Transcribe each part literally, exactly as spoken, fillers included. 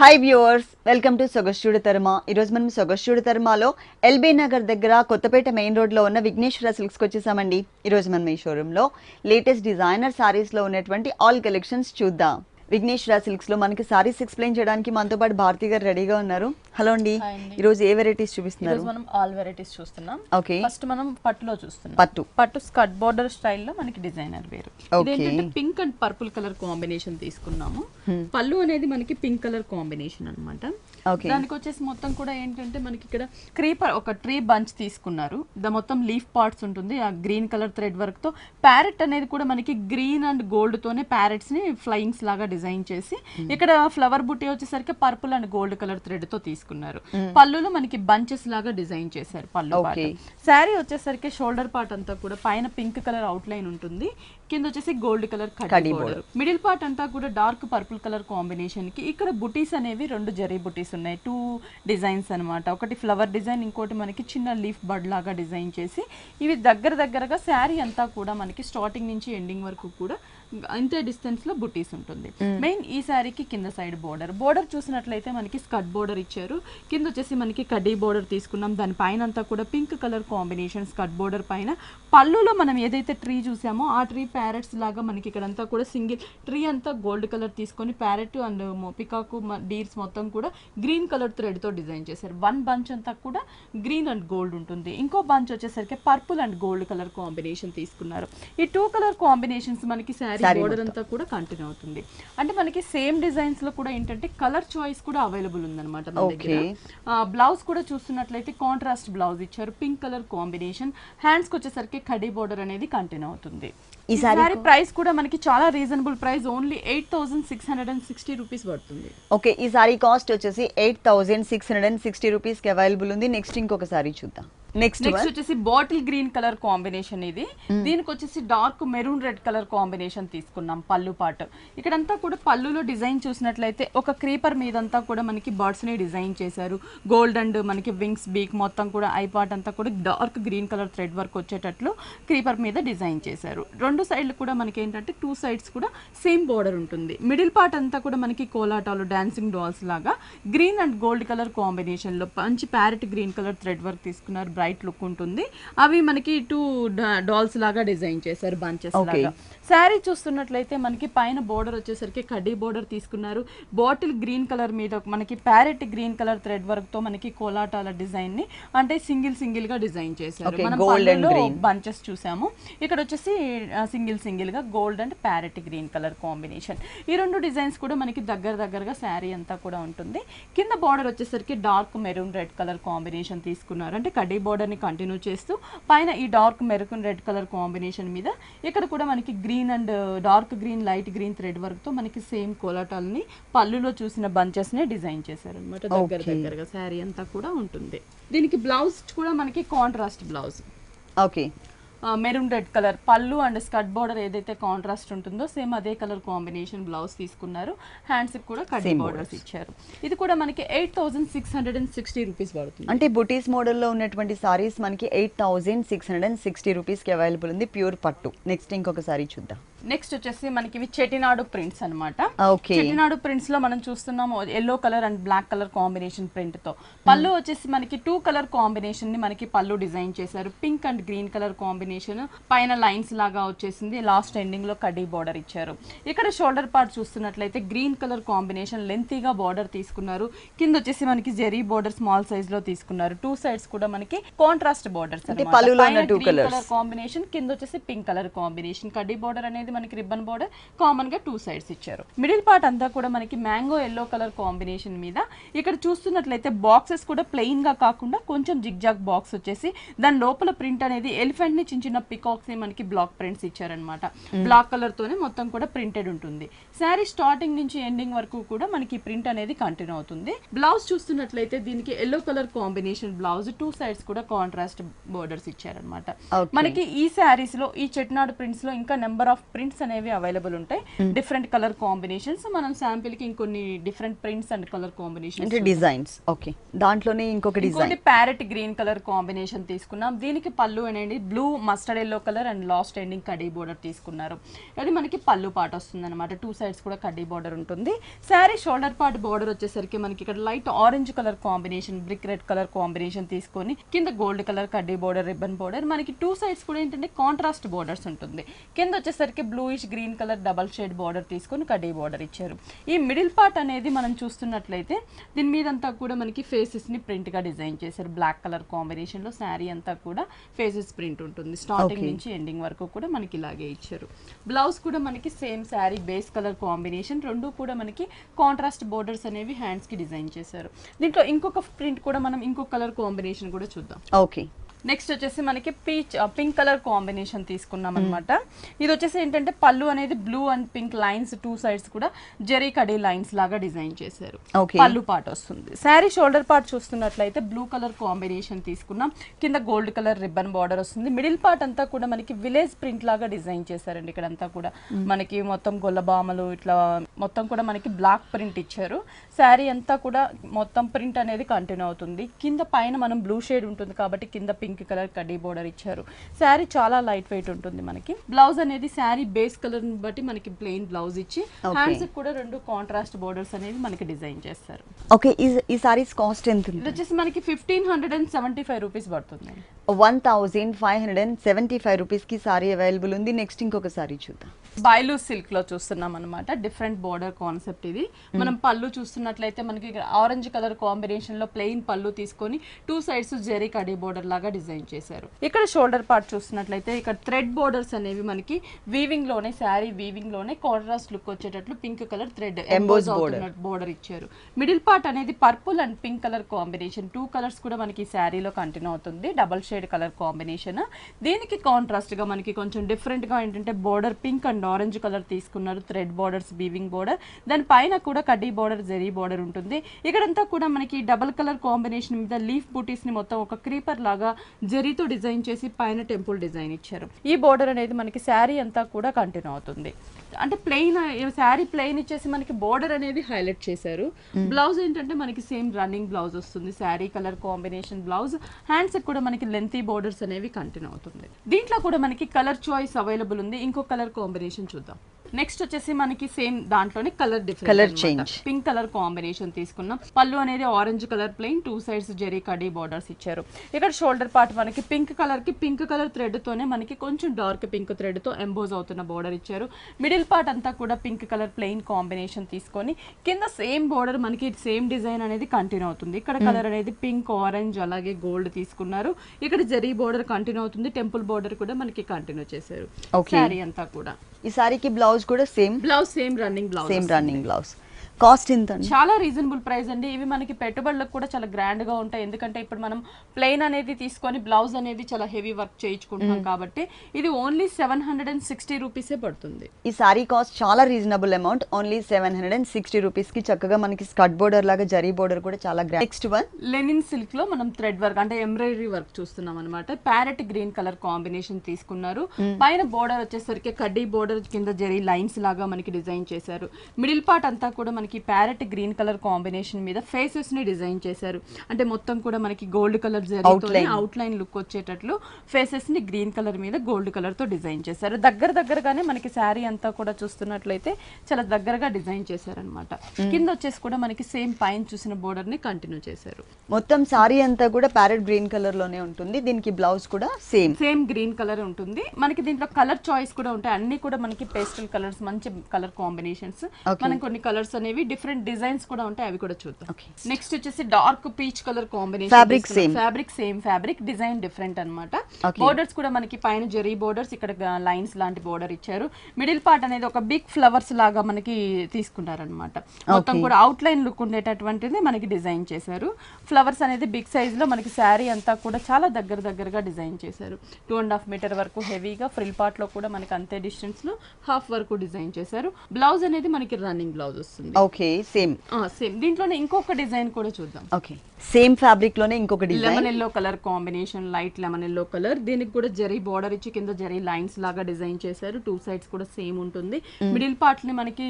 Hi viewers, welcome to Sogasu Chuda Tarama. Ee roju manam Sogasu Chuda Tarama lo L B Nagar daggara Kothapeta main road lo unna Vigneswara Silks ku vacheshamandi. Ee roju manam ee showroom lo latest designer sarees lo unnatuvanti all collections chuddam. Vigneswara Silks lo manaki sarees explain cheyadaniki manto paatu Bharati garu ready ga unnaru. Hello andi. Ee roju ee varieties chupistunnaru? Ee roju manam all varieties chustunnam. Okay. First manam pattu lo chustunnam. Pattu. Pattu skirt border style lo manaki designer wear. Okay. Ide entante pink and purple color combination teeskunnamu. Pallu anedi manaki pink color combination annamata. Okay. Daniki vachesi mottham kuda entante manaki ikkada creeper oka tree bunch teeskunnaru. Da mottham leaf parts untundi aa green color thread work tho parrot anedi kuda manaki green and gold tone parrots ni flyings laga design చేసి ఇక్కడ flower బుట్టే వచ్చేసరికి purple and gold colour thread తో తీసుకున్నారు. పల్లూలో మనకి bunches లాగా design చేశారు. పల్లూ పార్ట్ సారీ వచ్చేసరికి షోల్డర్ పార్ట్ అంతా కూడా పైన పింక్ కలర్ అవుట్ లైన్ ఉంటుంది, కింద వచ్చేసి గోల్డ్ కలర్ కడ్డీ బోర్డర్, మిడిల్ పార్ట్ అంతా కూడా డార్క్ పర్పుల్ కలర్ కాంబినేషన్ కి ఇక్కడ బుటీస్ అనేవి రెండు జరీ బుటీస్ ఉన్నాయి. టూ డిజైన్స్ అన్నమాట, ఒకటి ఫ్లవర్ డిజైన్, ఇంకోటి మనకి చిన్న లీఫ్ బడ్ లాగా డిజైన్ చేసి ఇవి దగ్గర దగ్గరగా శారీ అంతా కూడా మనకి స్టార్టింగ్ నుంచి ఎండింగ్ వరకు కూడా ఇంతే డిస్టెన్స్ లో బుటీస్ ఉంటుంది. మెయిన్ ఈ శారీకి కింద సైడ్ బోర్డర్ బోర్డర్ చూసినట్లయితే మనకి స్కర్ట్ బోర్డర్ ఇచ్చారు, కింద వచ్చేసి మనకి కడ్డీ బోర్డర్ తీసుకున్నాం, దాని పైన అంతా కూడా pink colour combination skirt border పైన. పళ్ళులో మనం ఏదైతే ట్రీ చూసామో ఆ ట్రీ ప్యారెట్స్ లాగా మనకి ఇక్కడంతా కూడా సింగిల్ ట్రీ అంతా గోల్డ్ కలర్ తీసుకొని ప్యారెట్ అండ్ పికాకు డీర్స్ మొత్తం కూడా గ్రీన్ కలర్ థ్రెడ్ తో డిజైన్ చేశారు. వన్ బంచ్ అంతా కూడా గ్రీన్ అండ్ గోల్డ్ ఉంటుంది, ఇంకో బంచ్ వచ్చేసరికి purple and gold colour combination తీసుకున్నారు. ఈ టూ కలర్ కాంబినేషన్స్ మనకి శారీ బోర్డర్ అంతా కూడా కంటిన్యూ అవుతుంది. అంటే మనకి సేమ్ డిజైన్స్ లో కూడా ఏంటంటే కలర్ చాయిస్ కూడా అవైలబుల్ ఉందన్నమాట మన దగ్గర. బ్లౌజ్ కూడా చూస్తున్నట్లయితే కాంట్రాస్ట్ బ్లౌజ్ ఇచ్చారు, పింక్ కలర్ కాంబినేషన్, హ్యాండ్స్ కి వచ్చేసరికి కడ్డీ బోర్డర్ అనేది కంటిన్యూ అవుతుంది. ఈ సారీ ప్రైస్ కూడా మనకి చాలా reasonable price, only eight thousand six hundred and sixty rupees పడుతుంది. ఓకే, ఈ సారీ కాస్ట్ వచ్చేసి eight thousand six hundred and sixty rupees కి అవైలబుల్ ఉంది. నెక్స్ట్ ఇంకొక సారీ చూద్దాం. నెక్స్ట్ నెక్స్ట్ వచ్చేసి బాటిల్ గ్రీన్ కలర్ కాంబినేషన్, ఇది దీనికి వచ్చేసి dark maroon red colour combination తీసుకున్నాం. పళ్ళు పార్ట్ ఇక్కడంతా కూడా పళ్ళులో డిజైన్ చూసినట్లయితే ఒక క్రీపర్ మీదంతా కూడా మనకి బర్డ్స్ ని డిజైన్ చేశారు. గోల్డ్ అండ్ మనకి వింగ్స్ బీక్ మొత్తం కూడా ఐ పార్ట్ అంతా కూడా dark green colour thread work వచ్చేటట్లు క్రీపర్ మీద డిజైన్ చేశారు. రెండు సైడ్లు కూడా మనకి ఏంటంటే టూ సైడ్స్ కూడా సేమ్ బోర్డర్ ఉంటుంది. మిడిల్ పార్ట్ అంతా కూడా మనకి కోలాటాలు డాన్సింగ్ డాల్స్ లాగా green and gold colour combination లో మంచి parrot green colour thread work తీసుకున్నారు. రైట్ లుక్ ఉంటుంది, అవి మనకి టూ డాల్స్ లాగా డిజైన్ చేశారు బంచెస్ లాగా. శారీ చూస్తున్నట్లయితే మనకి పైన బోర్డర్ వచ్చేసరికి కడ్డీ బోర్డర్ తీసుకున్నారు. బాటిల్ గ్రీన్ కలర్ మీద మనకి parrot green colour thread work తో మనకి కోలాటాల డిజైన్ ని అంటే సింగిల్ సింగిల్ గా డిజైన్ చేశారు. మనం పళ్ళులో బంచెస్ చూసాము, ఇక్కడ వచ్చేసి సింగిల్ సింగిల్ గా gold and parrot green colour combination. ఈ రెండు డిజైన్స్ కూడా మనకి దగ్గర దగ్గరగా శారీ అంతా కూడా ఉంటుంది. కింద బోర్డర్ వచ్చేసరికి dark maroon red colour combination తీసుకున్నారు, అంటే కడ్డీ బోర్డర్ ని కంటిన్యూ చేస్తూ పైన ఈ dark maroon red colour combination మీద ఇక్కడ కూడా మనకి green and dark green light green thread work తో మనకి సేమ్ కోలాటాలని పళ్ళులో చూసిన బంచెస్ ని డిజైన్ చేశారు అన్నమాట. దగ్గర దగ్గరగా శారీ అంతా కూడా ఉంటుంది. దీనికి బ్లౌజ్ కూడా మనకి contrast blouse, okay maroon red colour పళ్ళు అండ్ స్కర్ట్ బోర్డర్ ఏదైతే కాంట్రాస్ట్ ఉంటుందో సేమ్ అదే కలర్ కాంబినేషన్ బ్లౌజ్ తీసుకున్నారు. హ్యాండ్స్ కూడా కడ్డీ బోర్డర్స్ ఇచ్చారు. ఇది కూడా మనకి eight thousand six hundred and sixty rupees పడుతుంది. అంటే బుటీస్ మోడల్లో ఉన్నటువంటి సారీస్ మనకి eight thousand six hundred and sixty రూపీస్కి అవైలబుల్ ఉంది, ప్యూర్ పట్టు. నెక్స్ట్ ఇంకొక సారీ చూద్దాం. నెక్స్ట్ వచ్చేసి మనకి ఇవి చెటినాడు ప్రింట్స్ అనమాట. చెటినాడు ప్రింట్స్ లో మనం చూస్తున్నాము yellow colour and black colour combination print తో. పళ్ళు వచ్చేసి మనకి టూ కలర్ కాంబినేషన్ ని మనకి పళ్ళు డిజైన్ చేశారు. Pink and green colour combination పైన లైన్స్ లాగా వచ్చేసింది, లాస్ట్ ఎండింగ్ లో కడ్డీ బోర్డర్ ఇచ్చారు. ఇక్కడ షోల్డర్ పార్ట్ చూస్తున్నట్లయితే గ్రీన్ కలర్ కాంబినేషన్ లెంతీగా బోర్డర్ తీసుకున్నారు. కింద వచ్చేసి మనకి జెరీ బోర్డర్ స్మాల్ సైజ్ లో తీసుకున్నారు. టూ సైడ్స్ కూడా మనకి కాంట్రాస్ట్ బోర్డర్స్, కలర్ కాంబినేషన్ కింద వచ్చేసి పింక్ కలర్ కాంబినేషన్, కడ్డీ బోర్డర్ అనేది మనకి రిబ్బన్ బోర్డర్ కామన్ గా టూ సైడ్స్ ఇచ్చారు. మిడిల్ పార్ట్ అంతా కూడా మనకి మ్యాంగో ఎల్లో కలర్ కాంబినేషన్ మీద ఇక్కడ చూస్తున్నట్లయితే బాక్సెస్ కూడా ప్లెయిన్ గా కాకుండా కొంచెం జిగ్జాగ్ బాక్స్ వచ్చేసి దాని లోపల ప్రింట్ అనేది ఎలిఫెంట్ ని చిన్న చిన్న పికాక్స్ ని మనకి బ్లాక్ ప్రింట్స్ ఇచ్చారనమాట. బ్లాక్ కలర్ తోనే మొత్తం కూడా ప్రింటెడ్ ఉంటుంది. శారీ స్టార్టింగ్ నుంచి ఎండింగ్ వరకు కూడా మనకి ప్రింట్ అనేది కంటిన్యూ అవుతుంది. బ్లౌజ్ చూస్తున్నట్లయితే దీనికి yellow colour combination blouse, two sides కూడా కాంట్రాస్ట్ బోర్డర్స్ ఇచ్చారనమాట. మనకి ఈ శారీస్ లో ఈ చెట్నాడు ప్రింట్స్ లో ఇంకా నెంబర్ ఆఫ్ prints అనేవి available ఉంటాయి different color combinations మనం sample కి ఇంకొన్ని different prints and color combinations అంటే designs okay దాంట్లోనే ఇంకొక డిజైన్ ఇంకొక parrot green color combination తీసుకున్నాం దీనికి పల్లు అనేది blue mustard yellow color and last ending కడ్డీ border తీసుకున్నారు అది మనకి పల్లు పార్ట్ వస్తుందన్నమాట two sides కూడా కడ్డీ border ఉంటుంది saree shoulder part border వచ్చేసరికి మనకి ఇక్కడ light orange color combination brick red color combination తీసుకొని కింద gold color కడ్డీ border ribbon border మనకి two sides కూడా ఏంటంటే contrast borders ఉంటుంది కింద వచ్చేసరికి bluish green color double shade border తీసుకొని కడ్డీ border ఇచ్చారు ఈ మిడిల్ పార్ట్ అనేది మనం చూస్తున్నట్లయితే దీని మీదంతా కూడా మనకి ఫేసెస్ ని ప్రింట్ గా డిజైన్ చేశారు బ్లాక్ కలర్ కాంబినేషన్ లో సారీ అంతా కూడా ఫేసెస్ ప్రింట్ ఉంటుంది స్టార్టింగ్ నుంచి ఎండింగ్ వరకు కూడా మనకి ఇలాగే ఇచ్చారు బ్లౌజ్ కూడా మనకి same sari base colour combination రెండు కూడా మనకి కాంట్రాస్ట్ బోర్డర్స్ అనేవి హ్యాండ్స్ కి డిజైన్ చేశారు దీంట్లో ఇంకొక ప్రింట్ కూడా మనం ఇంకొక కలర్ కాంబినేషన్ కూడా చూద్దాం ఓకే నెక్స్ట్ వచ్చేసి మనకి పీచ్ పింక్ కలర్ కాంబినేషన్ తీసుకున్నాం అన్నమాట ఇది వచ్చేసి ఏంటంటే పల్లు అనేది blue and pink lines two sides కూడా జెరీ కడీ లైన్స్ లాగా డిజైన్ చేశారు పల్లు పార్ట్ వస్తుంది సారీ షోల్డర్ పార్ట్ చూస్తున్నట్లయితే బ్లూ కలర్ కాంబినేషన్ తీసుకున్నాం కింద గోల్డ్ కలర్ రిబ్బన్ బార్డర్ వస్తుంది మిడిల్ పార్ట్ అంతా కూడా మనకి విలేజ్ ప్రింట్ లాగా డిజైన్ చేశారండి ఇక్కడ అంతా కూడా మనకి మొత్తం గొల్లబామలు ఇట్లా మొత్తం కూడా మనకి బ్లాక్ ప్రింట్ ఇచ్చారు సారీ అంతా కూడా మొత్తం ప్రింట్ అనేది కంటిన్యూ అవుతుంది కింద పైన మనం బ్లూ షేడ్ ఉంటుంది కాబట్టి కింద పింక్ కలర్ కడ్డీ బోర్డర్ ఇచ్చారు శారీ చాలా లైట్ వెయిట్ ఉంటుంది మనకి బ్లౌజ్ అనేది శారీ బేస్ కలర్ బట్టి మనకి ప్లెయిన్ బ్లౌజ్ ఇచ్చి హ్యాండ్స్ కూడా రెండు కాంట్రాస్ట్ బోర్డర్స్ అనేవి మనకి డిజైన్ చేస్తారు ఓకే ఈ సారీస్ కాస్ట్ ఎంత ఉంది వచ్చేసి మనకి fifteen seventy-five రూపాయస్ పడుతుంది fifteen seventy-five రూపాయస్ కి సారీ అవైలబుల్ ఉంది నెక్స్ట్ ఇంకొక సారీ చూద్దాం బైలు సిల్క్ లో చూస్తున్నాం అన్నమాట డిఫరెంట్ బోర్డర్ కాన్సెప్ట్ ఇది మనం పళ్ళు చూస్తున్నట్లయితే మనకి ఆరెంజ్ కలర్ కాంబినేషన్ లో ప్లెయిన్ పళ్ళు తీసుకొని టూ సైడ్స్ జెరీ కడీ బోర్డర్ లాగా డిజైన్ చేశారు ఇక్కడ షోల్డర్ పార్ట్ చూస్తున్నట్లయితే ఇక్కడ థ్రెడ్ బోర్డర్స్ అనేవి మనకి వీవింగ్ లోనే శారీ వీవింగ్ లోనే కాంట్రాస్ట్ లుక్ వచ్చేటట్లు pink colour thread emboss border ఇచ్చారు మిడిల్ పార్ట్ అనేది purple and pink colour combination two colours కూడా మనకి శారీలో కంటిన్యూ అవుతుంది డబల్ షేడ్ కలర్ కాంబినేషన్ దీనికి కాంట్రాస్ట్ గా మనకి కొంచెం డిఫరెంట్ గా ఏంటంటే border pink and orange colour తీసుకున్నారు థ్రెడ్ బోర్డర్స్ వీవింగ్ బోర్డర్ దాని పైన కూడా కడ్డీ బోర్డర్ జెరీ బోర్డర్ ఉంటుంది ఇక్కడంతా కూడా మనకి డబల్ కలర్ కాంబినేషన్ మీద లీఫ్ బూటీస్ ని మొత్తం ఒక క్రీపర్ లాగా జెరీతో డిజైన్ చేసి పైన టెంపుల్ డిజైన్ ఇచ్చారు ఈ బోర్డర్ అనేది మనకి శారీ అంతా కూడా కంటిన్యూ అవుతుంది అంటే ప్లెయిన్ శారీ ప్లెయిన్ ఇచ్చేసి మనకి బోర్డర్ అనేది హైలైట్ చేశారు బ్లౌజ్ ఏంటంటే మనకి సేమ్ రన్నింగ్ బ్లౌజ్ వస్తుంది sari colour combination blouse hands కూడా మనకి లెంతీ బోర్డర్స్ అనేవి కంటిన్యూ అవుతుంది దీంట్లో కూడా మనకి కలర్ చాయిస్ అవైలబుల్ ఉంది ఇంకో కలర్ కాంబినేషన్ చూద్దాం నెక్స్ట్ వచ్చేసి మనకి సేమ్ దాంట్లోనే colour different colour change pink colour combination తీసుకున్నాం పళ్ళు అనేది orange colour plain two sides zari కడీ బోర్డర్స్ ఇచ్చారు ఇక్కడ షోల్డర్ పార్ట్ మనకి పింక్ కలర్ కి పింక్ కలర్ థ్రెడ్ తోనే మనకి కొంచెం డార్క్ పింక్ థ్రెడ్ తో ఎంబోజ్ అవుతున్న బోర్డర్ ఇచ్చారు మిడిల్ పార్ట్ అంతా కూడా పింక్ కలర్ ప్లెయిన్ కాంబినేషన్ తీసుకొని కింద సేమ్ బోర్డర్ మనకి సేమ్ డిజైన్ అనేది కంటిన్యూ అవుతుంది ఇక్కడ కలర్ అనేది పింక్ ఆరెంజ్ అలాగే గోల్డ్ తీసుకున్నారు ఇక్కడ జెరీ బోర్డర్ కంటిన్యూ అవుతుంది టెంపుల్ బోర్డర్ కూడా మనకి కంటిన్యూ చేశారు సారీ అంతా కూడా ఈ సారీకి బ్లౌజ్ కూడా same blouse same running blouse same running blouse cost ఎంత అండి చాలా రీజనబుల్ ప్రైస్ అండి ఇవి మనకి పెట్టుబడులకు కూడా చాలా గ్రాండ్ గా ఉంటాయి ఎందుకంటే ఇప్పుడు మనం ప్లెయిన్ అనేది తీసుకొని బ్లౌజ్ అనేది చాలా హెవీ వర్క్ చేయించుకుంటున్నాం కాబట్టి ఇది only seven hundred and sixty rupees పడుతుంది ఈ సారీ కాస్ట్ చాలా reasonable amount only seven hundred and sixty rupees కి చక్కగా మనకి స్కర్ట్ బోర్డర్ లాగా జరీ బోర్డర్ కూడా చాలా grand next one linen silk లో మనం థ్రెడ్ వర్క్ అంటే ఎంబ్రాయిడరీ వర్క్ చూస్తున్నాం అనమాట ప్యారెట్ గ్రీన్ కలర్ కాంబినేషన్ తీసుకున్నారు పైన బోర్డర్ వచ్చేసరికి కడ్డీ బోర్డర్ కింద జరీ లైన్స్ లాగా మనకి డిజైన్ చేశారు మిడిల్ పార్ట్ అంతా కూడా మనకి ప్యారెట్ గ్రీన్ కలర్ కాంబినేషన్ మీద ఫేసెస్ ని డిజైన్ చేశారు అంటే మొత్తం కూడా మనకి గోల్డ్ కలర్ జరీతోనే అవుట్ లైన్ లుక్ వచ్చేటట్లు ఫేసెస్ ని గ్రీన్ కలర్ మీద గోల్డ్ కలర్ తో డిజైన్ చేశారు దగ్గర దగ్గరగానే మనకి శారీ అంతా కూడా చూస్తున్నట్లయితే చాలా దగ్గరగా డిజైన్ చేశారు అనమాట కింద వచ్చేసి కూడా మనకి సేమ్ పైన చూసిన బోర్డర్ ని కంటిన్యూ చేశారు మొత్తం శారీ అంతా కూడా ప్యారెట్ గ్రీన్ కలర్ లోనే ఉంటుంది దీనికి బ్లౌజ్ కూడా సేమ్ సేమ్ గ్రీన్ కలర్ ఉంటుంది మనకి దీంట్లో కలర్ చాయిస్ కూడా ఉంటాయి అన్ని కూడా మనకి పేస్టల్ కలర్స్ మంచి కలర్ కాంబినేషన్స్ మనం కొన్ని కలర్స్ అనేవి డిఫరెంట్ డిజైన్స్ కూడా ఉంటాయి అవి కూడా చూద్దాం నెక్స్ట్ వచ్చేసి dark peach colour combination fabric same fabric same fabric design different అన్నమాట బోర్డర్స్ కూడా మనకి పైన జెరీ బోర్డర్స్ ఇక్కడ లైన్స్ లాంటి బోర్డర్ ఇచ్చారు మిడిల్ పార్ట్ అనేది ఒక బిగ్ ఫ్లవర్స్ లాగా మనకి తీసుకున్నారు అన్నమాట మొత్తం కూడా అవుట్ లైన్ లుక్ ఉండేటటువంటిది మనకి డిజైన్ చేశారు ఫ్లవర్స్ అనేది బిగ్ సైజ్ లో మనకి శారీ అంతా కూడా చాలా దగ్గర దగ్గరగా డిజైన్ చేశారు టూ అండ్ హాఫ్ మీటర్ వరకు హెవీగా ఫ్రిల్ పార్ట్ లో కూడా మనకి అంతే డిస్టెన్స్ లో హాఫ్ వరకు డిజైన్ చేశారు బ్లౌజ్ అనేది మనకి రన్నింగ్ బ్లౌజ్ వస్తుంది ఓకే సేమ్ సేమ్ దీంట్లోనే ఇంకొక డిజైన్ కూడా చూద్దాం okay Same fabric lone inkoka design. Lemon yellow color combination, light lemon yellow color. Deeniki kuda jerry border ichi kinda jerry lines laga design chesaru. Two sides kuda same untundi. Mm. Middle part ni manaki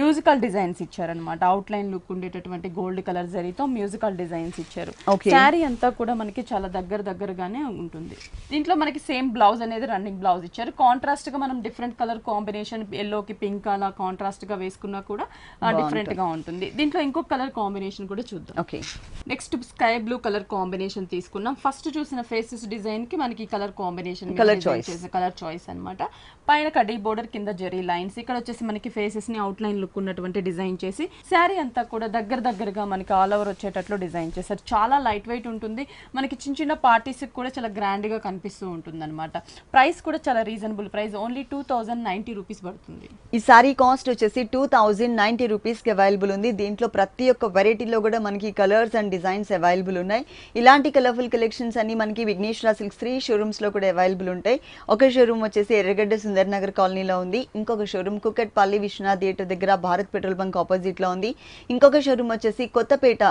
musical designs icharu anamata. Outline look undetatvanti gold color jerry tho musical designs icharu. Okay. Saree anta kuda manaki chala daggar daggar gaane untundi. Deentlo manaki same blouse anedi running blouse icharu. Contrast ga manam different color combination yellow ki pink ala contrast ga veskunna kuda uh, different ga untundi. Deentlo inko color combination kuda chuddam. Okay. Next sky blue color combination teeskunnam. First choosina faces design ki manaki color combination color choice color choice anamata. Paina kaddi border kinda jerry lines ikkada vachesi manaki faces ni outline look unnatvanti design chesi saree anta kuda daggar daggar ga manaki all over vacchetatlu design chesaru. Chala lightweight untundi manaki chin chinna parties ki kuda chala grand ga kanipistu untundanamata. Price kuda chala reasonable price, only two thousand ninety rupees padutundi. Ee saree cost vachesi two thousand ninety rupees ki available undi. Deentlo prati okka variety lo kuda manaki colors and designs available unnai. Ilanti colorful collections anni manaki Vigneswara Silks three showrooms lo kuda available untai. Oka showroom vachesi Erragadda Sundar Nagar colony lo undi. Inkoka showroom Kukatpally Vishnu Theater daggara Bharat Petrol Bank opposite lo undi. Inkoka showroom vachesi Kothapeta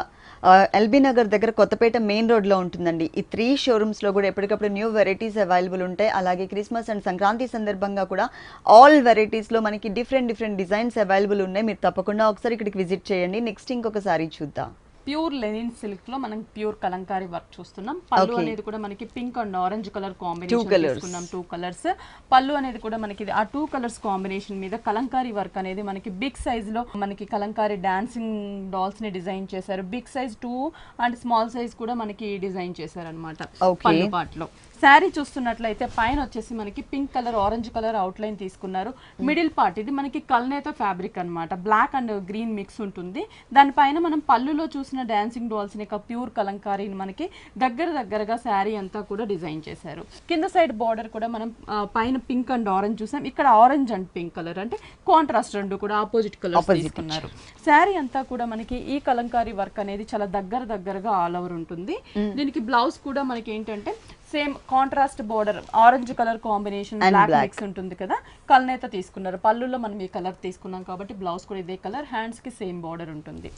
uh, L B Nagar daggara Kothapeta main road lo untundandi. Ee three showrooms lo kuda eppudikappudu new varieties available untai. Alage Christmas and Sankranti sandarbhanga kuda all varieties lo manaki different different designs available unnai. Meer tappakunda okasari ikkadiki visit cheyandi. Next inkoka saree chuddam. Pure linen silk lo manam pure kalankari work chustunam. Pallu okay. Anedi kuda manaki pink and orange color combination chustunam. Two colors. Pallu anedi kuda manaki aa two colors combination meeda kalankari work anedi manaki big size lo manaki kalankari dancing dolls ni design chesaru. Big size two and small size kuda manaki design chesaru anamata. Okay. Pallu part lo saree చూస్తున్నట్లయితే పైన వచ్చేసి మనకి pink colour orange colour outline తీసుకున్నారు. Middle part ఇది మనకి కల్నేత fabric అన్నమాట. Black and green mix ఉంటుంది. దానిపైన మనం పళ్ళులో చూసిన డాన్సింగ్ డాల్స్ ని ప్యూర్ కలంకారీని మనకి దగ్గర దగ్గరగా శారీ అంతా కూడా డిజైన్ చేశారు. కింద సైడ్ బార్డర్ కూడా మనం పైన పింక్ అండ్ ఆరెంజ్ చూసాం. ఇక్కడ ఆరెంజ్ అండ్ పింక్ కలర్ అంటే కాంట్రాస్ట్ రెండు కూడా ఆపోజిట్ కలర్స్ తీసుకున్నారు. శారీ అంతా కూడా మనకి ఈ కలంకారీ వర్క్ అనేది చాలా దగ్గర దగ్గరగా ఆల్ ఓవర్ ఉంటుంది. దీనికి బ్లౌజ్ కూడా మనకి ఏంటంటే same contrast border orange colour combination black mix ఉంటుంది కదా. కల్నేత తీసుకున్నారు. పళ్ళులో మనం ఈ కలర్ తీసుకున్నాం కాబట్టి బ్లౌజ్ కూడా ఇదే కలర్, హ్యాండ్స్ కి సేమ్ బోర్డర్ ఉంటుంది.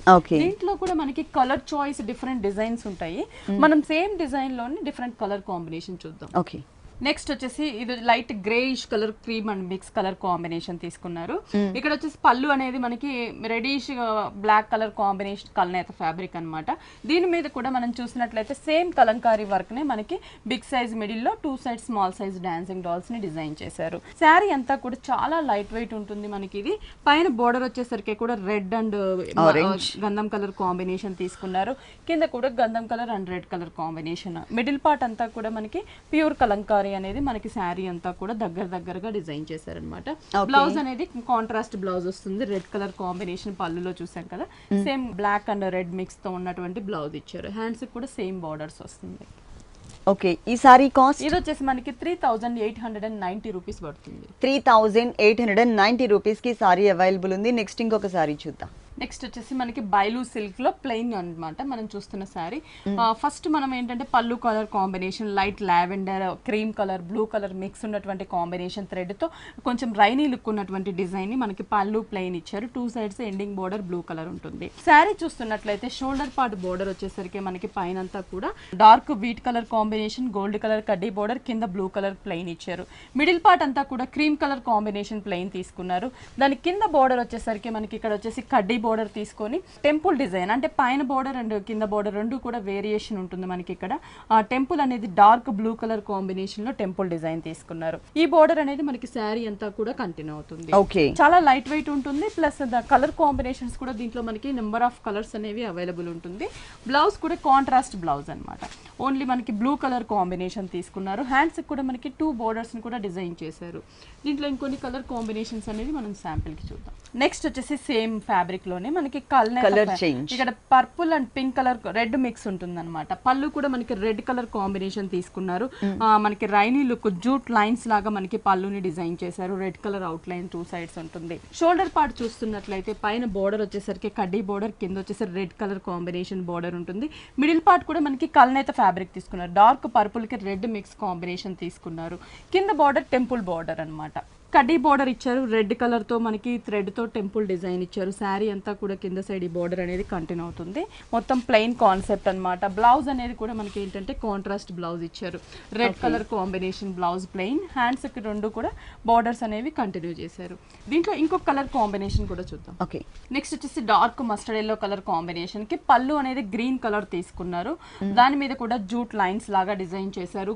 దీంట్లో కూడా మనకి కలర్ చాయిస్ డిఫరెంట్ డిజైన్స్ ఉంటాయి. మనం సేమ్ డిజైన్ లోనే డిఫరెంట్ కలర్ కాంబినేషన్ చూద్దాం. ఓకే. నెక్స్ట్ వచ్చేసి ఇది light greyish colour cream and mix colour combination తీసుకున్నారు. ఇక్కడ వచ్చేసి పళ్ళు అనేది మనకి రెడిష్ బ్లాక్ కలర్ కాంబినేషన్ కల్నేత ఫ్యాబ్రిక్ అనమాట. దీని మీద కూడా మనం చూసినట్లయితే సేమ్ కలంకారీ వర్క్ ని మనకి బిగ్ సైజ్ మిడిల్ లో two side small size dancing dolls ని డిజైన్ చేశారు. శారీ అంతా కూడా చాలా లైట్ వెయిట్ ఉంటుంది. మనకి ఇది పైన బోర్డర్ వచ్చేసరికి కూడా రెడ్ అండ్ గంధం కలర్ కాంబినేషన్ తీసుకున్నారు. కింద కూడా గంధం colour and red colour combination. Middle part అంతా కూడా మనకి ప్యూర్ కలంకారీ అనేది మనకి శారీ అంతా కూడా దగ్గర దగ్గరగా డిజైన్ చేశారు అనమాట. బ్లౌజ్ అనేది కాంట్రాస్ట్ బ్లౌజ్ వస్తుంది. రెడ్ కలర్ కాంబినేషన్ పళ్ళులో చూసాం కదా. Same black and red mix తో ఉన్నటువంటి బ్లౌజ్ ఇచ్చారు. హ్యాండ్స్ కూడా సేమ్ బార్డర్స్ వస్తుంది. ఓకే. ఈ సారీ కాస్ట్ ఇది వచ్చేసి మనకి three thousand eight hundred and ninety rupees పడుతుంది. Three thousand eight hundred and ninety rupees కి సారీ అవైలబుల్ ఉంది. నెక్స్ట్ ఇంకొక సారీ చూద్దాం. నెక్స్ట్ వచ్చేసి మనకి బైలు సిల్క్ లో ప్లెయిన్ అనమాట మనం చూస్తున్న శారీ. ఫస్ట్ మనం ఏంటంటే పళ్ళు colour combination light lavender cream colour blue colour mix ఉన్నటువంటి కాంబినేషన్ థ్రెడ్ తో కొంచెం రైనీ లుక్ ఉన్నటువంటి డిజైన్ ని మనకి పళ్ళు ప్లెయిన్ ఇచ్చారు. Two sides ending border blue colour ఉంటుంది. శారీ చూస్తున్నట్లయితే షోల్డర్ పార్ట్ బోర్డర్ వచ్చేసరికి మనకి పైన అంతా కూడా dark wheat colour combination gold colour కడ్డీ బోర్డర్, కింద బ్లూ కలర్ ప్లెయిన్ ఇచ్చారు. మిడిల్ పార్ట్ అంతా కూడా క్రీమ్ కలర్ కాంబినేషన్ ప్లెయిన్ తీసుకున్నారు. దాని కింద బోర్డర్ వచ్చేసరికి మనకి ఇక్కడ వచ్చేసి కడ్డీ బోర్డర్ తీసుకొని టెంపుల్ డిజైన్ అంటే పైన బోర్డర్ అండ్ కింద బోర్డర్ రెండు కూడా వేరియేషన్ ఉంటుంది. మనకి ఇక్కడ టెంపుల్ అనేది డార్క్ బ్లూ కలర్ కాంబినేషన్ లో టెంపుల్ డిజైన్ తీసుకున్నారు. ఈ బోర్డర్ అనేది మనకి శారీ అంతా కూడా కంటిన్యూ అవుతుంది. చాలా లైట్ వెయిట్ ఉంటుంది. ప్లస్ కలర్ కాంబినేషన్స్ కూడా దీంట్లో మనకి నెంబర్ ఆఫ్ కలర్స్ అనేవి అవైలబుల్ ఉంటుంది. బ్లౌజ్ కూడా కాంట్రాస్ట్ బ్లౌజ్ అనమాట. ఓన్లీ మనకి బ్లూ కలర్ కాంబినేషన్ తీసుకున్నారు. హ్యాండ్స్ కూడా మనకి టూ బోర్డర్స్ కూడా డిజైన్ చేశారు. దీంట్లో ఇంకొన్ని కలర్ కాంబినేషన్స్ అనేది మనం శాంపిల్ కి చూద్దాం. నెక్స్ట్ వచ్చేసి సేమ్ ఫ్యాబ్రిక్ లోనే మనకి కలర్ చేంజ్ ఇక్కడ purple and pink colour red mix ఉంటుంది అనమాట. పళ్ళు కూడా మనకి రెడ్ కలర్ కాంబినేషన్ తీసుకున్నారు. మనకి రైనీ లుక్ జూట్ లైన్స్ లాగా మనకి పళ్ళుని డిజైన్ చేశారు. Red colour outline two sides ఉంటుంది. షోల్డర్ పార్ట్ చూస్తున్నట్లయితే పైన బోర్డర్ వచ్చేసరికి కడ్డీ బోర్డర్, కింద వచ్చేసరికి రెడ్ కలర్ కాంబినేషన్ బోర్డర్ ఉంటుంది. మిడిల్ పార్ట్ కూడా మనకి కల్నేత ఫ్యాబ్రిక్ తీసుకున్నారు. డార్క్ పర్పుల్ కి రెడ్ మిక్స్ కాంబినేషన్ తీసుకున్నారు. కింద బోర్డర్ టెంపుల్ బోర్డర్ అనమాట. Cuddy border icharu, red color to manaki thread to temple design icharu, sari and kuda kinda side border and continue tunde. Motam plain concept and mata blouse and kuda manaki intente contrast blouse icharu. Red okay. color combination blouse plain, hands a kudu kuda borders and evi continue jesaru. Dinko inko color combination kuda chuddam. Okay. Next it is dark mustard yellow color combination ki pallu and a green color తీసుకున్నారు. దాని మీద కూడా jute lines లాగా design చేశారు.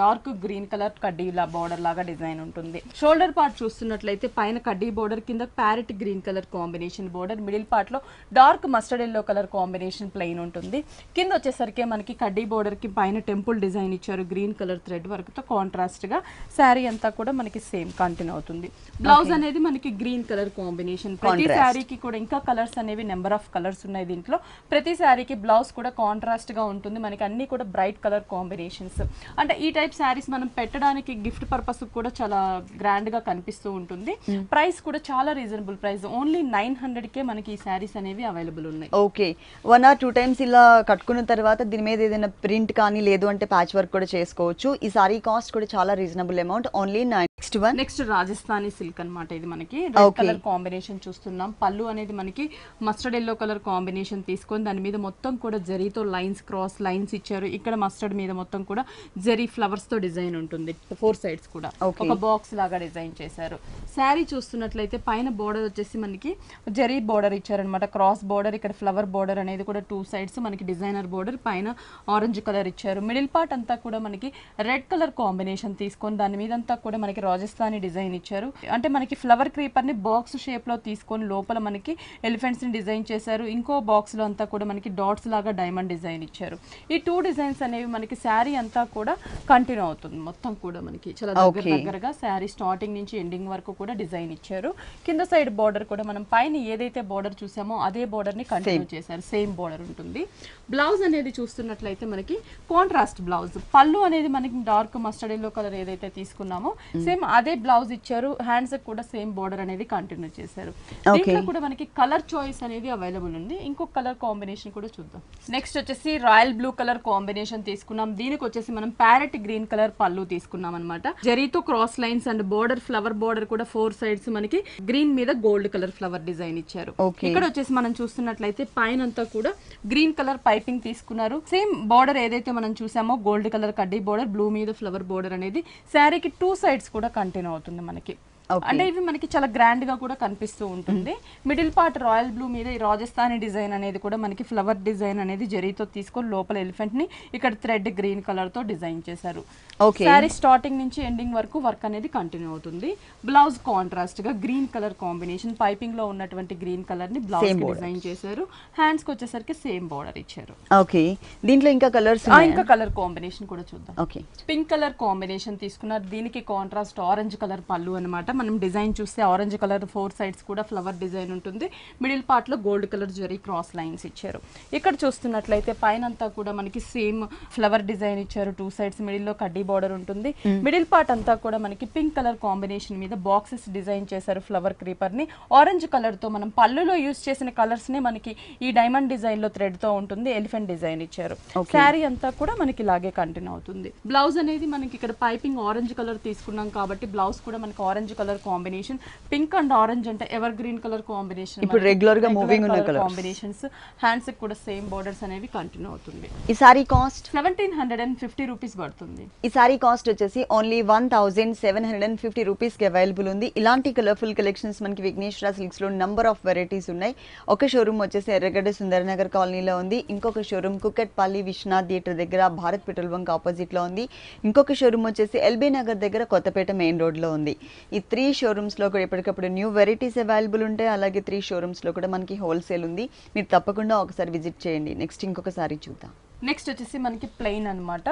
Dark green colour కడ్డీల border లాగా design ఉంటుంది. Shoulder part చూస్తున్నట్లయితే పైన కడ్డీ బోర్డర్ కింద parrot green colour combination border, middle part లో dark mustard yellow colour combination plain ఉంటుంది. కింద వచ్చేసరికి మనకి కడ్డీ బోర్డర్ కి పైన టెంపుల్ డిజైన్ ఇచ్చారు. గ్రీన్ కలర్ థ్రెడ్ వర్క్ తో కాంట్రాస్ట్ గా సారీ అంతా కూడా మనకి సేమ్ కంటిన్యూ అవుతుంది. బ్లౌజ్ అనేది మనకి గ్రీన్ కలర్ కాంబినేషన్. ప్రతి సారీకి కూడా ఇంకా కలర్స్ అనేవి నెంబర్ ఆఫ్ కలర్స్ ఉన్నాయి దీంట్లో. ప్రతి సారీకి బ్లౌజ్ కూడా కాంట్రాస్ట్ గా ఉంటుంది. మనకి అన్ని కూడా బ్రైట్ కలర్ కాంబినేషన్స్. అంటే ఈ టైప్ సారీస్ మనం పెట్టడానికి గిఫ్ట్ పర్పస్ కూడా చాలా గ్రాండ్ గా కనిపిస్తూ ఉంటుంది. ప్రైస్ కూడా చాలా reasonable price, only nine hundred కే మనకి ఈ సారీస్ అనేవి అవైలబుల్ ఉన్నాయి. Okay, one or two times ఇలా కట్టుకున్న తర్వాత దీని మీద ఏదైనా ప్రింట్ కానీ లేదు అంటే ప్యాచ్ వర్క్ కూడా చేసుకోవచ్చు. ఈ సారీ కాస్ట్ కూడా చాలా reasonable amount, only nine. Next one next Rajasthani silk అన్నమాట. ఇది మనకి రెడ్ కలర్ కాంబినేషన్ చూస్తున్నాం. పళ్ళు అనేది మనకి మస్టర్డ్ yellow కలర్ కాంబినేషన్ తీసుకొని దాని మీద మొత్తం కూడా జరీతో లైన్స్ క్రాస్ లైన్స్ ఇచ్చారు. ఇక్కడ మస్టర్డ్ మీద మొత్తం కూడా జరీ ఫ్లవర్స్ తో డిజైన్ ఉంటుంది. ఫోర్ సైడ్స్ కూడా ఒక బాక్స్ లాగా డిజైన్ చేశారు. శారీ చూస్తున్నట్లయితే పైన బోర్డర్ వచ్చేసి మనకి జరీ బోర్డర్ ఇచ్చారనమాట. క్రాస్ బోర్డర్, ఇక్కడ ఫ్లవర్ బోర్డర్ అనేది కూడా టూ సైడ్స్ మనకి డిజైనర్ బోర్డర్, పైన ఆరెంజ్ కలర్ ఇచ్చారు. మిడిల్ పార్ట్ అంతా కూడా మనకి రెడ్ కలర్ కాంబినేషన్ తీసుకొని దాని మీద అంతా కూడా మనకి రాజస్థానీ డిజైన్ ఇచ్చారు. అంటే మనకి ఫ్లవర్ క్రీపర్ ని బాక్స్ షేప్ లో తీసుకొని లోపల మనకి ఎలిఫెంట్స్ ని డిజైన్ చేశారు. ఇంకో బాక్స్ లో అంతా కూడా మనకి డాట్స్ లాగా డైమండ్ డిజైన్ ఇచ్చారు. ఈ టూ డిజైన్స్ అనేవి మనకి శారీ అంతా కూడా కంటిన్యూ అవుతుంది. మొత్తం కూడా మనకి చాలా దగ్గర దగ్గరగా శారీ స్టార్టింగ్ నుంచి ఎండింగ్ వరకు కూడా డిజైన్ ఇచ్చారు. కింద సైడ్ బార్డర్ కూడా మనం పైన ఏదైతే బార్డర్ చూసామో అదే బార్డర్ ని కంటిన్యూ చేశారు. సేమ్ బార్డర్ ఉంటుంది. బ్లౌజ్ అనేది చూస్తున్నట్లయితే మనకి కాంట్రాస్ట్ బ్లౌజ్. పళ్ళు అనేది మనకి డార్క్ మస్టర్డ్ yellow కలర్ ఏదైతే తీసుకున్నామో సేమ్ అదే బ్లౌజ్ ఇచ్చారు. హ్యాండ్స్ కూడా సేమ్ బార్డర్ అనేది కంటిన్యూ చేశారు. దీంట్లో కూడా మనకి కలర్ చాయిస్ అనేది అవైలబుల్ ఉంది. ఇంకొక కలర్ కాంబినేషన్ కూడా చూద్దాం. నెక్స్ట్ వచ్చేసి రాయల్ బ్లూ కలర్ కాంబినేషన్ తీసుకున్నాం. దీనికి వచ్చేసి మనం ప్యారెట్ గ్రీన్ కలర్ పళ్ళు తీసుకున్నాం అనమాట. జరీతో cross lines and border flower border కూడా ఫోర్ సైడ్స్ మనకి గ్రీన్ మీద గోల్డ్ కలర్ ఫ్లవర్ డిజైన్ ఇచ్చారు. ఇక్కడ వచ్చేసి మనం చూస్తున్నట్లయితే పైన అంతా కూడా గ్రీన్ కలర్ పైపింగ్ తీసుకున్నారు. సేమ్ బోర్డర్ ఏదైతే మనం చూసామో గోల్డ్ కలర్ కడ్డీ బోర్డర్, బ్లూ మీద ఫ్లవర్ బోర్డర్ అనేది శారీకి టూ సైడ్స్ కూడా కంటిన్యూ అవుతుంది మనకి. అంటే ఇవి మనకి చాలా గ్రాండ్ గా కూడా కనిపిస్తూ ఉంటుంది. మిడిల్ పార్ట్ రాయల్ బ్లూ మీద ఈ రాజస్థానీ డిజైన్ అనేది కూడా మనకి ఫ్లవర్ డిజైన్ అనేది జరీతో తీసుకొని లోపల ఎలిఫెంట్ ని ఇక్కడ థ్రెడ్ గ్రీన్ కలర్ తో డిజైన్ చేశారు. సారీ స్టార్టింగ్ నుంచి ఎండింగ్ వరకు వర్క్ అనేది కంటిన్యూ అవుతుంది. బ్లౌజ్ కాంట్రాస్ట్ గా గ్రీన్ కలర్ కాంబినేషన్, పైపింగ్ లో ఉన్నటువంటి గ్రీన్ కలర్ ని బ్లౌజ్ డిజైన్ చేశారు. హ్యాండ్స్ కి వచ్చేసరికి సేమ్ బోర్డర్ ఇచ్చారు. ఓకే, దీంట్లో ఇంకా కలర్స్, ఇంకా కలర్ కాంబినేషన్ కూడా చూద్దాం. ఓకే, పింక్ కలర్ కాంబినేషన్ తీసుకున్నారు. దీనికి కాంట్రాస్ట్ ఆరెంజ్ కలర్ పళ్ళు అనమాట. మనం డిజైన్ చూస్తే ఆరెంజ్ కలర్ ఫోర్ సైడ్స్ కూడా ఫ్లవర్ డిజైన్ ఉంటుంది. మిడిల్ పార్ట్ లో gold colour zari cross lines ఇచ్చారు. ఇక్కడ చూస్తున్నట్లయితే పైన అంతా కూడా మనకి సేమ్ ఫ్లవర్ డిజైన్ ఇచ్చారు. టూ సైడ్స్ మిడిల్ లో కడ్డీ బోర్డర్ ఉంటుంది. మిడిల్ పార్ట్ అంతా కూడా మనకి పింక్ కలర్ కాంబినేషన్ మీద బాక్సెస్ డిజైన్ చేశారు. ఫ్లవర్ క్రీపర్ ని ఆరెంజ్ కలర్ తో మనం పళ్ళులో యూజ్ చేసిన కలర్స్ ని మనకి ఈ డైమండ్ డిజైన్ లో థ్రెడ్ తో ఉంటుంది. ఎలిఫెంట్ డిజైన్ ఇచ్చారు. శారీ అంతా కూడా మనకి ఇలాగే కంటిన్యూ అవుతుంది. బ్లౌజ్ అనేది మనకి ఇక్కడ పైపింగ్ ఆరెంజ్ కలర్ తీసుకున్నాం కాబట్టి బ్లౌజ్ కూడా మనకి orange colour combination, pink and orange అంటే ఎవర్ గ్రీన్ కలర్ కాంబినేషన్ ఇప్పుడు రెగ్యులర్ గా మూవింగ్ ఉన్న కలర్ కాంబినేషన్స్. హ్యాండ్స్ కి కూడా సేమ్ బోర్డర్స్ అనేవి కంటిన్యూ అవుతుంది. ఈ sari cost seventeen hundred fifty rupees పడుతుంది. ఈ సారీ కాస్ట్ వచ్చేసి ఓన్లీ సెవెంటీన్ ఫిఫ్టీ రూపీస్ కి అవైలబుల్ ఉంది. ఇలాంటి కలర్ఫుల్ కలెక్షన్స్ మనకి విఘ్నేశ్వర సిల్క్స్ లో నంబర్ ఆఫ్ వెరైటీస్ ఉన్నాయి. ఒక షోరూమ్ వచ్చేసి ఎర్రగడ్డ సుందర్ నగర్ కాలనీలో ఉంది. ఇంకొక షోరూమ్ కుకట్పల్లి విష్ణు థియేటర్ దగ్గర భారత్ పెట్రోల్ బంక్ ఆపోజిట్ లో ఉంది. ఇంకొక షోరూమ్ వచ్చేసి ఎల్బీ నగర్ దగ్గర కొత్తపేట మెయిన్ రోడ్ లో ఉంది. ఈ త్రీ షోరూమ్స్లో కూడా ఎప్పటికప్పుడు న్యూ వెరైటీస్ అవైలబుల్ ఉంటాయి. అలాగే త్రీ షోరూమ్స్లో కూడా మనకి హోల్సేల్ ఉంది. మీరు తప్పకుండా ఒకసారి విజిట్ చేయండి. నెక్స్ట్ ఇంకొకసారి చూద్దాం. నెక్స్ట్ వచ్చేసి మనకి ప్లెయిన్ అనమాట.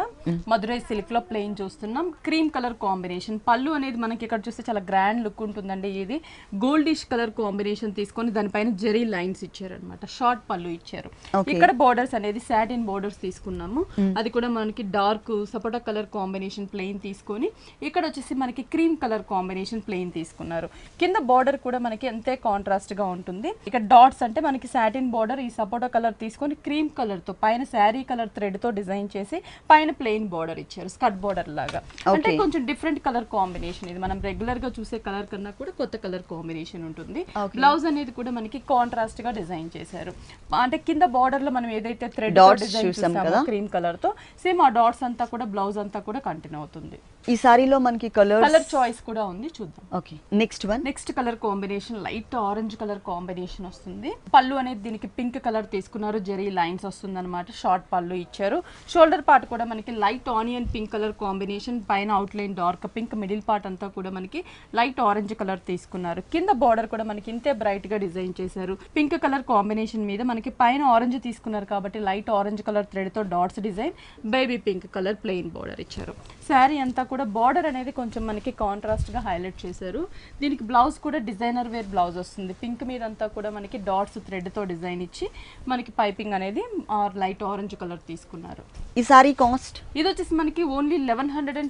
మధురై సిల్క్ లో ప్లెయిన్ చూస్తున్నాం. Cream colour combination. పళ్ళు అనేది మనకి ఇక్కడ చూస్తే చాలా గ్రాండ్ లుక్ ఉంటుందండి. ఇది గోల్డిష్ కలర్ కాంబినేషన్ తీసుకొని దానిపైన జెరీ లైన్స్ ఇచ్చారు అనమాట. షార్ట్ పళ్ళు ఇచ్చారు. ఇక్కడ బోర్డర్స్ అనేది సాటిన్ బోర్డర్స్ తీసుకున్నాము. అది కూడా మనకి డార్క్ సపోటా కలర్ కాంబినేషన్ ప్లెయిన్ తీసుకొని ఇక్కడ వచ్చేసి మనకి క్రీమ్ కలర్ కాంబినేషన్ ప్లెయిన్ తీసుకున్నారు. కింద బోర్డర్ కూడా మనకి అంతే కాంట్రాస్ట్ గా ఉంటుంది. ఇక్కడ డాట్స్ అంటే మనకి సాటిన్ బోర్డర్, ఈ సపోటా కలర్ తీసుకొని క్రీమ్ కలర్ తో పైన sari colour color thread to design chesi, pine plain border icharu, cut border laga. Okay. Ante different color combination. Idi manam regular ga choose color kanna kuda kotha color combination untundi. Okay. Blouse anedi kuda maniki contrast ga design chesaru. Ante kinda border lo manam edaithe thread to design chesamo cream color to same aa dots anta kuda blouse anta kuda continue avutundi. Ee saree lo maniki colors color choice kuda undi chuddam. Okay. Next one. Next color combination light orange color combination ostundi. Pallu anedi diniki pink color తీసుకున్నారు zari lines వస్తుందన్నమాట short పల్లు ఇచ్చారు shoulder part కూడా మనకి light onion pink colour combination పైన outline dark pink middle part అంతా కూడా మనకి లైట్ ఆరెంజ్ కలర్ తీసుకున్నారు కింద బోర్డర్ కూడా మనకి ఇంతే బ్రైట్ గా డిజైన్ చేశారు పింక్ కలర్ కాంబినేషన్ మీద మనకి పైన ఆరెంజ్ తీసుకున్నారు కాబట్టి లైట్ ఆరెంజ్ కలర్ థ్రెడ్ తో dots design baby pink colour plain border ఇచ్చారు సారీ అంతా కూడా బోర్డర్ అనేది కొంచెం మనకి కాంట్రాస్ట్ గా హైలైట్ చేశారు దీనికి బ్లౌజ్ కూడా డిజైనర్ వేర్ బ్లౌజ్ వస్తుంది పింక్ మీద అంతా కూడా మనకి డాట్స్ థ్రెడ్ తో డిజైన్ ఇచ్చి మనకి పైపింగ్ అనేది ఆర్ లైట్ ఆరెంజ్ కలర్ తీసుకున్నారు ఈ సారీ కాస్ట్ ఇది వచ్చేసి మనకి ఓన్లీ eleven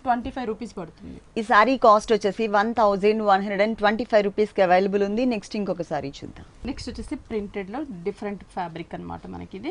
twenty-five రూపాయస్ పడుతుంది ఈ సారీ కాస్ట్ వచ్చేసి eleven twenty-five రూపాయస్ కి అవైలబుల్ ఉంది నెక్స్ట్ ఇంకొక సారీ చూద్దాం నెక్స్ట్ వచ్చేసి ప్రింటెడ్ లో డిఫరెంట్ ఫ్యాబ్రిక్ అన్నమాట మనకి ఇది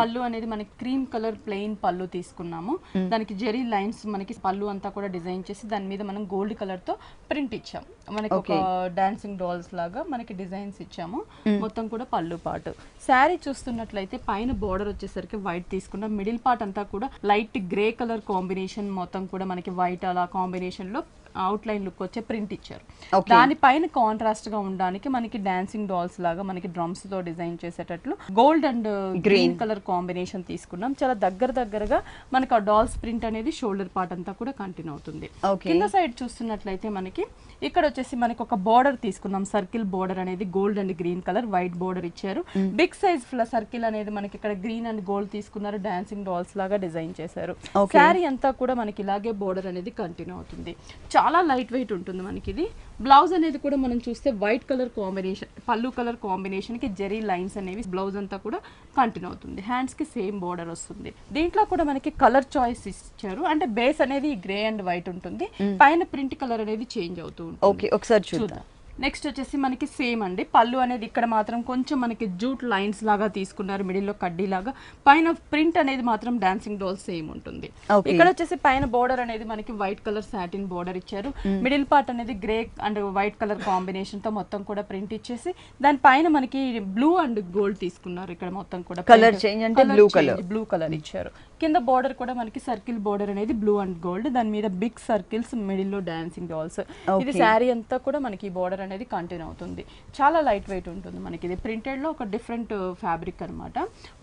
పల్లు అనేది మనకి క్రీమ్ కలర్ ప్లెయిన్ పల్లు తీసుకున్నాము దానికి జెరీ లైన్స్ మనకి పల్లు అంతా కూడా డిజైన్ చేసి దాని మీద మనం గోల్డ్ కలర్ తో ప్రింట్ ఇచ్చాం మనకి ఒక డాన్సింగ్ డాల్స్ లాగా మనకి డిజైన్స్ ఇచ్చాము మొత్తం కూడా పల్లు పాటు సారీ చూస్తున్నట్లయితే పైన బోర్డర్ వచ్చేసరికి వైట్ తీసుకున్నాం మిడిల్ పార్ట్ అంతా కూడా లైట్ గ్రే కలర్ కాంబినేషన్ మొత్తం కూడా మనకి వైట్ అలా కాంబినేషన్ లో అవుట్ లైన్ లుక్ వచ్చే ప్రింట్ ఇచ్చారు దానిపైన కాంట్రాస్ట్ గా ఉండడానికి మనకి డాన్సింగ్ డాల్స్ లాగా మనకి డ్రమ్స్ తో డిజైన్ చేసేటట్లు gold and green colour combination తీసుకున్నాం చాలా దగ్గర దగ్గరగా మనకి ఆ డాల్స్ ప్రింట్ అనేది షోల్డర్ పార్ట్ అంతా కూడా కంటిన్యూ అవుతుంది కింద సైడ్ చూస్తున్నట్లయితే మనకి ఇక్కడ వచ్చేసి మనకి ఒక బోర్డర్ తీసుకున్నాం సర్కిల్ బోర్డర్ అనేది gold and green colour white border ఇచ్చారు బిగ్ సైజ్ సర్కిల్ అనేది మనకి ఇక్కడ గ్రీన్ అండ్ గోల్డ్ తీసుకున్నారు డాన్సింగ్ డాల్స్ లాగా డిజైన్ చేశారు శారీ అంతా కూడా మనకి ఇలాగే బోర్డర్ అనేది కంటిన్యూ అవుతుంది చాలా లైట్ వెయిట్ ఉంటుంది మనకి ఇది బ్లౌజ్ అనేది కూడా మనం చూస్తే వైట్ కలర్ కాంబినేషన్ పల్లు కలర్ కాంబినేషన్ కి జెరీ లైన్స్ అనేవి బ్లౌజ్ అంతా కూడా కంటిన్యూ అవుతుంది హ్యాండ్స్ కి సేమ్ బోర్డర్ వస్తుంది దీంట్లో కూడా మనకి కలర్ చాయిస్ ఇచ్చారు అంటే బేస్ అనేది గ్రే అండ్ వైట్ ఉంటుంది పైన ప్రింట్ కలర్ అనేది చేంజ్ అవుతూ ఉంటుంది ఓకే ఒకసారి చూద్దాం నెక్స్ట్ వచ్చేసి మనకి సేమ్ అండి పళ్ళు అనేది ఇక్కడ మాత్రం కొంచెం మనకి జూట్ లైన్స్ లాగా తీసుకున్నారు మిడిల్లో కడ్డీ లాగా పైన ప్రింట్ అనేది మాత్రం డాన్సింగ్ డోల్ సేమ్ ఉంటుంది ఇక్కడ వచ్చేసి పైన బోర్డర్ అనేది మనకి వైట్ కలర్ సాటిన్ బోర్డర్ ఇచ్చారు మిడిల్ పార్ట్ అనేది grey and white colour combination తో మొత్తం కూడా ప్రింట్ ఇచ్చేసి దానిపైన మనకి బ్లూ అండ్ గోల్డ్ తీసుకున్నారు ఇక్కడ మొత్తం కూడా కలర్ చేంజ్ అంటే బ్లూ కలర్ బ్లూ కలర్ ఇచ్చారు కింద బోర్డర్ కూడా మనకి సర్కిల్ బోర్డర్ అనేది బ్లూ అండ్ గోల్డ్ దాని మీద బిగ్ సర్కిల్స్ మిడిల్లో డాన్సింగ్ డాల్స్ ఇది శారీ అంతా కూడా మనకి బోర్డర్ అనేది కంటిన్యూ అవుతుంది చాలా లైట్ వెయిట్ ఉంటుంది మనకి ఇది ప్రింటెడ్ లో ఒక డిఫరెంట్ ఫ్యాబ్రిక్ అన్నమాట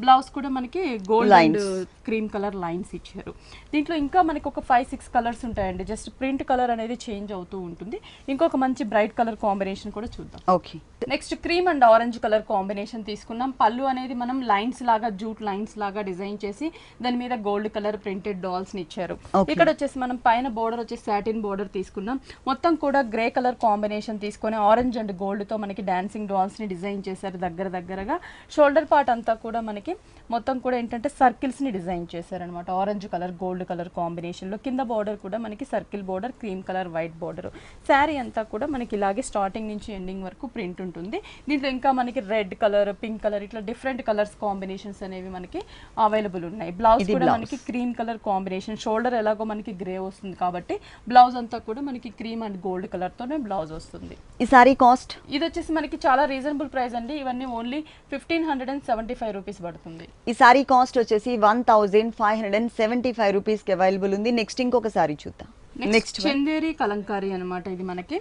బ్లౌజ్ కూడా మనకి gold and cream colour lines ఇచ్చారు దీంట్లో ఇంకా మనకి ఒక ఫైవ్ సిక్స్ కలర్స్ ఉంటాయండి జస్ట్ ప్రింట్ కలర్ అనేది చేంజ్ అవుతూ ఉంటుంది ఇంకొక మంచి బ్రైట్ కలర్ కాంబినేషన్ కూడా చూద్దాం okay next cream and orange colour combination తీసుకున్నాం పళ్ళు అనేది మనం లైన్స్ లాగా జూట్ లైన్స్ లాగా డిజైన్ చేసి దాని మీద గోల్డ్ కలర్ ప్రింటెడ్ డాల్స్ ఇచ్చారు ఇక్కడ వచ్చేసి మనం పైన బోర్డర్ వచ్చేసి సాటిన్ బోర్డర్ తీసుకున్నాం మొత్తం కూడా గ్రే కలర్ కాంబినేషన్ తీసుకుని ఆరెంజ్ అండ్ గోల్డ్ తో మనకి డాన్సింగ్ డాల్స్ ని డిజైన్ చేశారు దగ్గర దగ్గరగా షోల్డర్ పార్ట్ అంతా కూడా మనకి మొత్తం కూడా ఏంటంటే సర్కిల్స్ ని డిజైన్ చేశారు అనమాట orange colour gold colour combination లో కింద బోర్డర్ కూడా మనకి circle border cream colour white border sari అంతా కూడా మనకి ఇలాగే స్టార్టింగ్ నుంచి ఎండింగ్ వరకు ప్రింట్ ఉంటుంది దీంట్లో ఇంకా మనకి రెడ్ కలర్ పింక్ కలర్ ఇట్లా డిఫరెంట్ కలర్స్ కాంబినేషన్స్ అనేవి మనకి అవైలబుల్ ఉన్నాయి బ్లౌజ్ కూడా మనకి క్రీమ్ కలర్ కాంబినేషన్ షోల్డర్ ఎలాగో మనకి గ్రే వస్తుంది కాబట్టి బ్లౌజ్ అంతా కూడా మనకి క్రీమ్ అండ్ గోల్డ్ కలర్ తోనే బ్లౌజ్ వస్తుంది సారీ కాస్ట్ ఇది వచ్చేసి మనకి చాలా రీజనబుల్ ప్రైస్ అండి ఇవన్నీ only fifteen hundred and seventy five rupees పడుతుంది ఈ సారీ కాస్ట్ వచ్చేసి one thousand five hundred and seventy five rupees కి అవైలబుల్ ఉంది నెక్స్ట్ ఇంకొక సారీ చూద్దాం నెక్స్ట్ చందేరి కలంకారీ అనమాట ఇది మనకి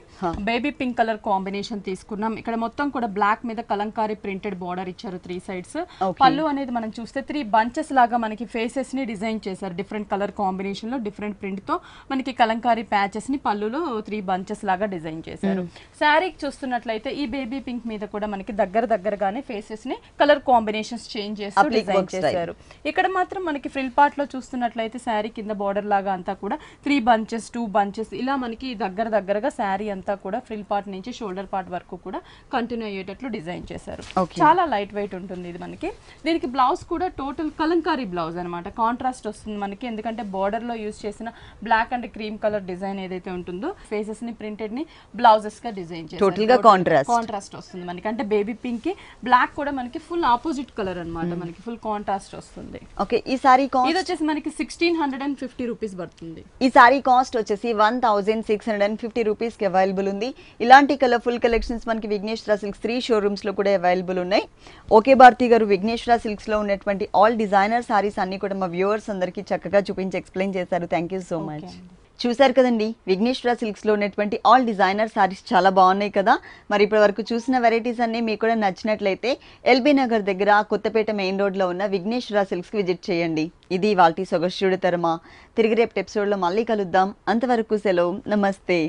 బేబీ పింక్ కలర్ కాంబినేషన్ తీసుకున్నాం ఇక్కడ మొత్తం కూడా బ్లాక్ మీద కలంకారీ ప్రింటెడ్ బోర్డర్ ఇచ్చారు త్రీ సైడ్స్ పళ్ళు అనేది మనం చూస్తే త్రీ బంచెస్ లాగా మనకి ఫేసెస్ ని డిజైన్ చేశారు డిఫరెంట్ కలర్ కాంబినేషన్ లో డిఫరెంట్ ప్రింట్ తో మనకి కలంకారీ ప్యాచెస్ ని పళ్ళులో త్రీ బంచెస్ లాగా డిజైన్ చేశారు శారీకి చూస్తున్నట్లయితే ఈ బేబీ పింక్ మీద కూడా మనకి దగ్గర దగ్గరగానే ఫేసెస్ ని కలర్ కాంబినేషన్స్ చేంజ్ చేస్తూ డిజైన్ చేశారు ఇక్కడ మాత్రం మనకి ఫ్రిల్ పార్ట్ లో చూస్తున్నట్లయితే శారీ కింద బోర్డర్ లాగా అంతా కూడా three bunches bunches, two bunches ila maniki daggar daggaraga saree anta kuda frill part nunchi shoulder part varaku kuda continue ayyetatlu design chesaru. Okay. Chala lightweight untundi idi maniki. Deeniki blouse kuda total kalankari blouse anamata. Contrast ostundi maniki endukante border lo use chesina black and cream color design edaithe untundo faces ni printed ni blouses ka design chesaru. Total ga contrast. Contrast ostundi maniki ante baby pink ki black kuda maniki full opposite color anamata maniki full contrast ostundi. Okay, ee saree cost idu chesi maniki sixteen fifty rupees bartundi. Ee saree cost ochesi one thousand six hundred fifty rupees ki available undi. Ilanti colorful collections manaki Vigneswara Silks three showrooms lo kuda available unnai. Okay Bharti garu, Vigneswara Silks lo unnatvanti all designer sarees anni kuda ma viewers andarki chakkaga chupinchi explain chesaru. Thank you so much. చూసారు కదండి, విఘ్నేశ్వర సిల్క్స్లో ఉన్నటువంటి all designer saris చాలా బాగున్నాయి కదా. మరి ఇప్పటి వరకు చూసిన వెరైటీస్ అన్నీ మీకు కూడా నచ్చినట్లయితే ఎల్బీ నగర్ దగ్గర కొత్తపేట మెయిన్ రోడ్లో ఉన్న విఘ్నేశ్వర సిల్క్స్కి విజిట్ చేయండి. ఇది ఇవాల్టి సొగసు చూడ తరమా. తిరిగి రేపు ఎపిసోడ్లో మళ్ళీ కలుద్దాం. అంతవరకు సెలవు. నమస్తే.